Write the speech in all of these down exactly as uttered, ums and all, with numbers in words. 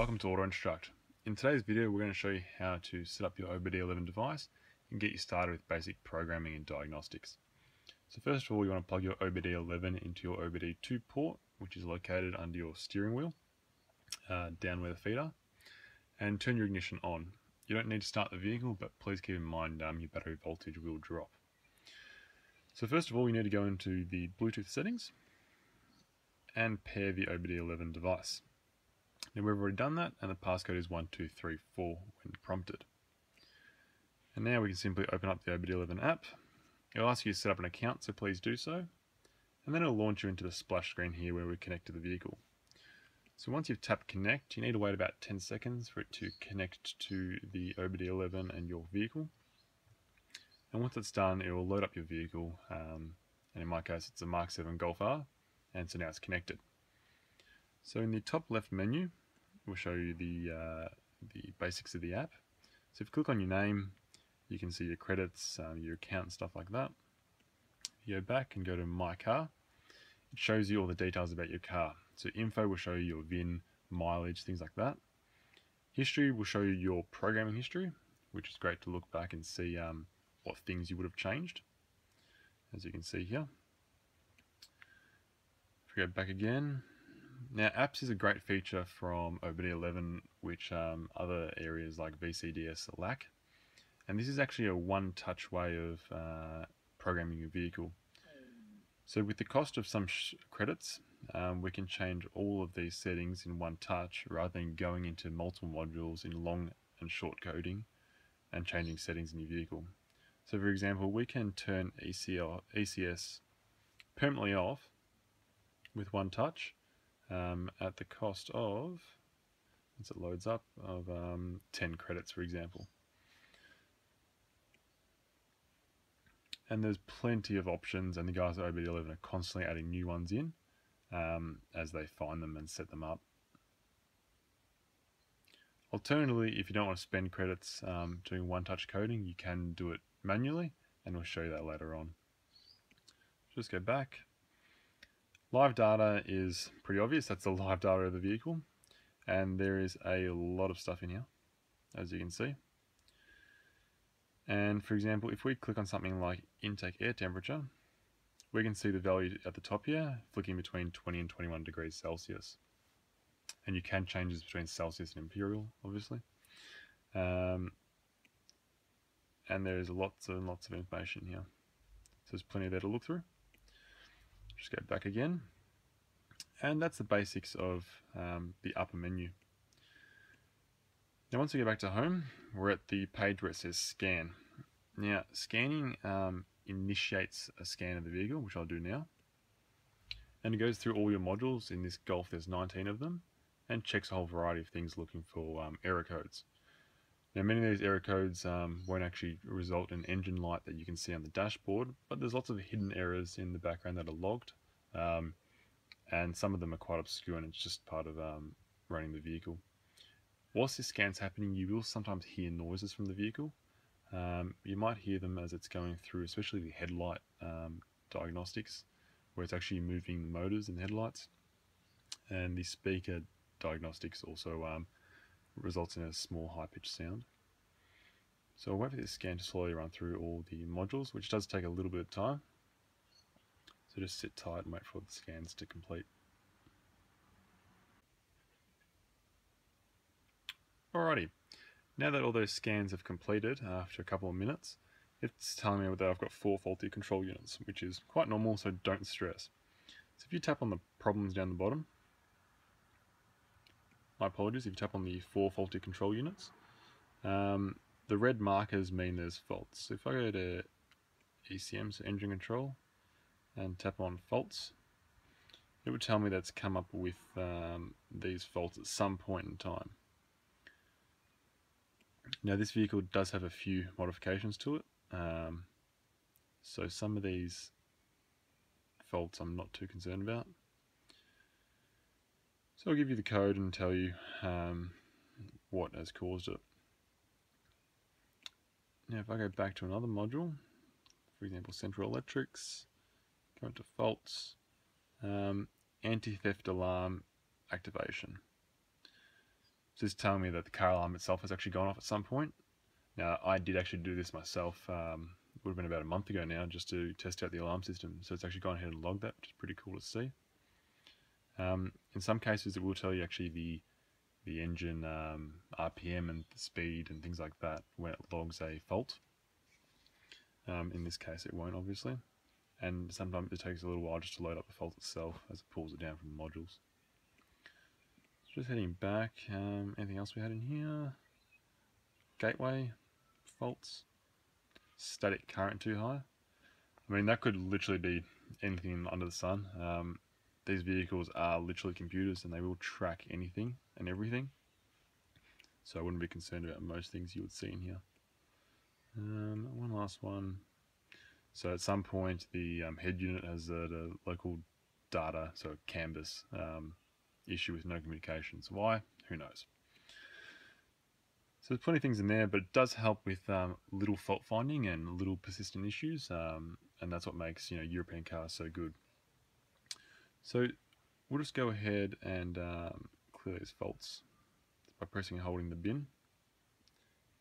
Welcome to AutoInstruct. In today's video, we're going to show you how to set up your O B D eleven device and get you started with basic programming and diagnostics. So first of all, you want to plug your O B D eleven into your O B D two port, which is located under your steering wheel, uh, down where the feet are, and turn your ignition on. You don't need to start the vehicle, but please keep in mind um, your battery voltage will drop. So first of all, you need to go into the Bluetooth settings and pair the O B D eleven device. Now we've already done that, and the passcode is one two three four when prompted. And now we can simply open up the O B D eleven app. It'll ask you to set up an account, so please do so. And then it'll launch you into the splash screen here where we connect to the vehicle. So once you've tapped connect, you need to wait about ten seconds for it to connect to the O B D eleven and your vehicle. And once it's done, it will load up your vehicle. Um, and in my case, it's a Mark seven Golf R. And so now it's connected. So in the top left menu, we'll show you the, uh, the basics of the app. So if you click on your name, you can see your credits, um, your account and stuff like that. You go back and go to My Car. It shows you all the details about your car. So info will show you your V I N, mileage, things like that. History will show you your programming history, which is great to look back and see um, what things you would have changed, as you can see here. If we go back again, now, apps is a great feature from O B D eleven, which um, other areas like V C D S lack. And this is actually a one-touch way of uh, programming your vehicle. So with the cost of some sh credits, um, we can change all of these settings in one touch rather than going into multiple modules in long and short coding and changing settings in your vehicle. So for example, we can turn E C L, E C S permanently off with one touch. Um, at the cost of, once it loads up, of um, ten credits, for example. And there's plenty of options, and the guys at O B D eleven are constantly adding new ones in um, as they find them and set them up. Alternatively, if you don't want to spend credits um, doing one-touch coding, you can do it manually, and we'll show you that later on. Just go back. Live data is pretty obvious. That's the live data of the vehicle. And there is a lot of stuff in here, as you can see. And for example, if we click on something like intake air temperature, we can see the value at the top here, flicking between twenty and twenty-one degrees Celsius. And you can change this between Celsius and Imperial, obviously. Um, and there's lots and lots of information here. So there's plenty there to look through. Just go back again, and that's the basics of um, the upper menu. Now once we go back to home, we're at the page where it says scan. Now scanning um, initiates a scan of the vehicle, which I'll do now, and it goes through all your modules. In this Golf there's nineteen of them, and checks a whole variety of things looking for um, error codes. Now many of these error codes um, won't actually result in engine light that you can see on the dashboard, but there's lots of hidden errors in the background that are logged, um, and some of them are quite obscure, and it's just part of um, running the vehicle. Whilst this scan's happening, you will sometimes hear noises from the vehicle. Um, you might hear them as it's going through, especially the headlight um, diagnostics, where it's actually moving the motors and the headlights, and the speaker diagnostics also um, results in a small high-pitched sound. So I'll wait for this scan to slowly run through all the modules, which does take a little bit of time. So just sit tight and wait for the scans to complete. Alrighty, now that all those scans have completed after a couple of minutes, it's telling me that I've got four faulty control units, which is quite normal, so don't stress. So if you tap on the problems down the bottom, my apologies, if you tap on the four faulty control units, um, the red markers mean there's faults. So if I go to E C M, so engine control, and tap on faults, it would tell me that's come up with um, these faults at some point in time. Now this vehicle does have a few modifications to it, um, so some of these faults I'm not too concerned about. So I'll give you the code and tell you um, what has caused it. Now if I go back to another module, for example Central Electrics, go into faults, um, anti-theft alarm activation. So this is telling me that the car alarm itself has actually gone off at some point. Now, I did actually do this myself. Um, it would have been about a month ago now, just to test out the alarm system. So it's actually gone ahead and logged that, which is pretty cool to see. Um, in some cases, it will tell you actually the the engine um, R P M and the speed and things like that when it logs a fault. Um, in this case, it won't, obviously. And sometimes it takes a little while just to load up the fault itself as it pulls it down from the modules. So just heading back, um, anything else we had in here? Gateway, faults, static current too high. I mean, that could literally be anything under the sun. Um, these vehicles are literally computers and they will track anything and everything. So I wouldn't be concerned about most things you would see in here. Um, one last one. So at some point the um, head unit has a, a local data, so a canvas um, issue with no communications. Why? Who knows? So there's plenty of things in there, but it does help with um, little fault finding and little persistent issues, um, and that's what makes, you know, European cars so good. So we'll just go ahead and um, clear these faults by pressing and holding the bin,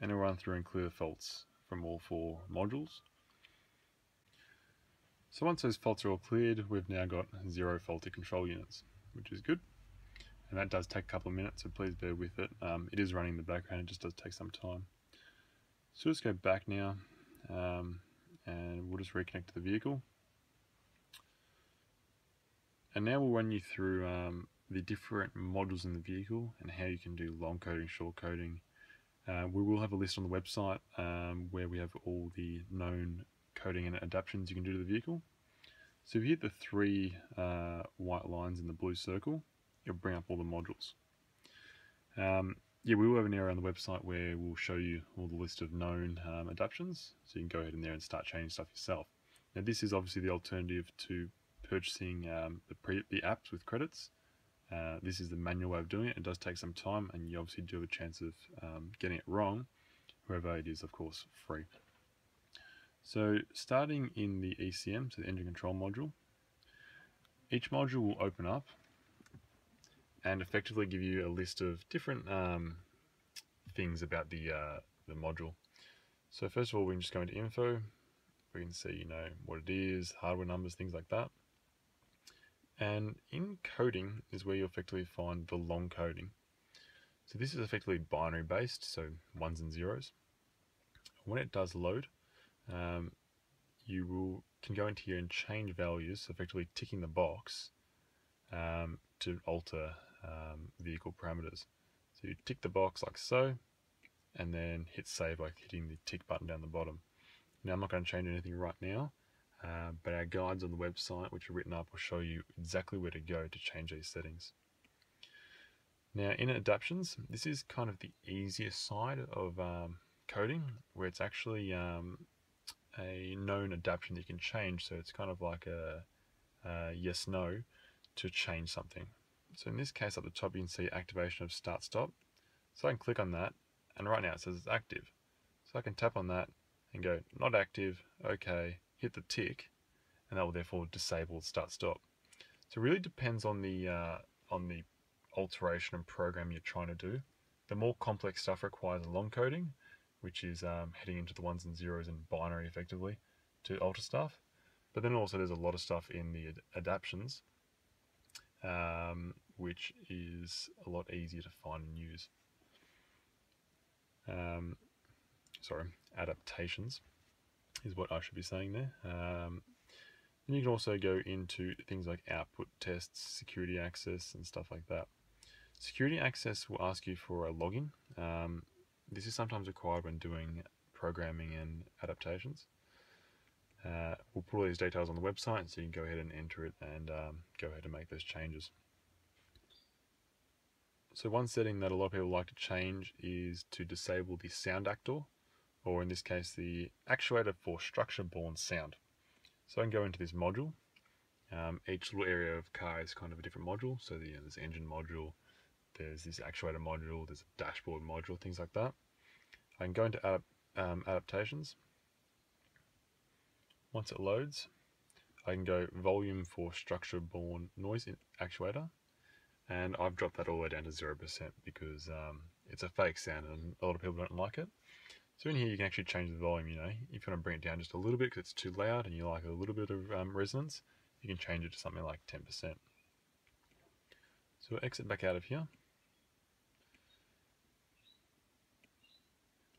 and it'll run through and clear the faults from all four modules. So once those faults are all cleared, we've now got zero faulty control units, which is good. And that does take a couple of minutes, so please bear with it. Um, it is running in the background, it just does take some time. So let's go back now, um, and we'll just reconnect to the vehicle. And now we'll run you through um, the different modules in the vehicle and how you can do long coding, short coding. Uh, we will have a list on the website um, where we have all the known coding and adaptions you can do to the vehicle. So if you hit the three uh, white lines in the blue circle, it'll bring up all the modules. Um, yeah, we will have an area on the website where we'll show you all the list of known um, adaptions, so you can go ahead in there and start changing stuff yourself. Now this is obviously the alternative to purchasing um, the, pre the apps with credits. Uh, this is the manual way of doing it. It does take some time and you obviously do have a chance of um, getting it wrong, wherever it is, of course, free. So starting in the E C M, so the engine control module, each module will open up and effectively give you a list of different um, things about the, uh, the module. So first of all, we can just go into info. We can see, you know, what it is, hardware numbers, things like that. And in coding is where you effectively find the long coding. So this is effectively binary based, so ones and zeros. When it does load, Um, you will, can go into here and change values, effectively ticking the box um, to alter um, vehicle parameters. So you tick the box like so, and then hit save by hitting the tick button down the bottom. Now I'm not going to change anything right now, uh, but our guides on the website, which are written up, will show you exactly where to go to change these settings. Now in adaptions, this is kind of the easier side of um, coding, where it's actually um, a known adaptation that you can change, so it's kind of like a, a yes no to change something. So in this case up the top you can see activation of start stop, so I can click on that and right now it says it's active, so I can tap on that and go not active, okay, hit the tick, and that will therefore disable start stop. So it really depends on the uh, on the alteration and program you're trying to do. The more complex stuff requires long coding, which is um, heading into the ones and zeros and binary effectively to alter stuff. But then also there's a lot of stuff in the ad adaptions, um, which is a lot easier to find and use. Um, sorry, adaptations is what I should be saying there. Um, and you can also go into things like output tests, security access, and stuff like that. Security access will ask you for a login. Um, This is sometimes required when doing programming and adaptations. Uh, we'll put all these details on the website so you can go ahead and enter it and um, go ahead and make those changes. So one setting that a lot of people like to change is to disable the sound actor, or in this case the actuator for structure born sound. So I can go into this module. Um, each little area of car is kind of a different module, so the, you know, there's the engine module, there's this actuator module, there's a dashboard module, things like that. I can go into adap um, adaptations. Once it loads, I can go volume for structure born noise in actuator, and I've dropped that all the way down to zero percent because um, it's a fake sound and a lot of people don't like it. So in here you can actually change the volume, you know. If you want to bring it down just a little bit because it's too loud and you like a little bit of um, resonance, you can change it to something like ten percent. So exit back out of here.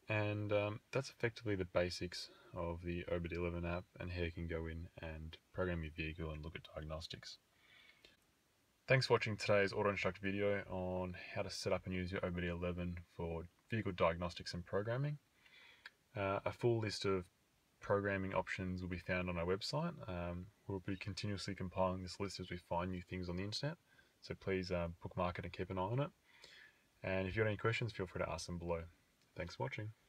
And um, that's effectively the basics of the O B D eleven app, and here you can go in and program your vehicle and look at diagnostics. Thanks for watching today's AutoInstruct video on how to set up and use your O B D eleven for vehicle diagnostics and programming. Uh, a full list of programming options will be found on our website. Um, we'll be continuously compiling this list as we find new things on the internet, so please uh, bookmark it and keep an eye on it. And if you have any questions, feel free to ask them below. Thanks for watching.